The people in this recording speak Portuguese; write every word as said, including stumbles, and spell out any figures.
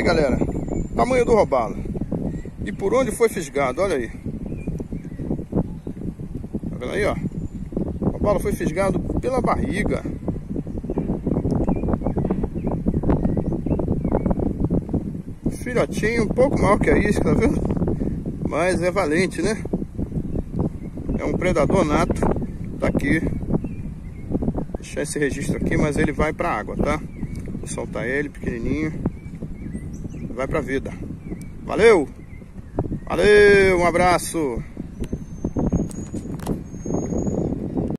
Aí, galera, tamanho do robalo e por onde foi fisgado, olha aí. Tá vendo aí, ó? O robalo foi fisgado pela barriga. Filhotinho, um pouco maior que a isca, tá vendo? Mas é valente, né? É um predador nato. Tá aqui. Deixar esse registro aqui, mas ele vai pra água, tá? Vou soltar ele, pequenininho. Vai pra vida. Valeu! Valeu, um abraço!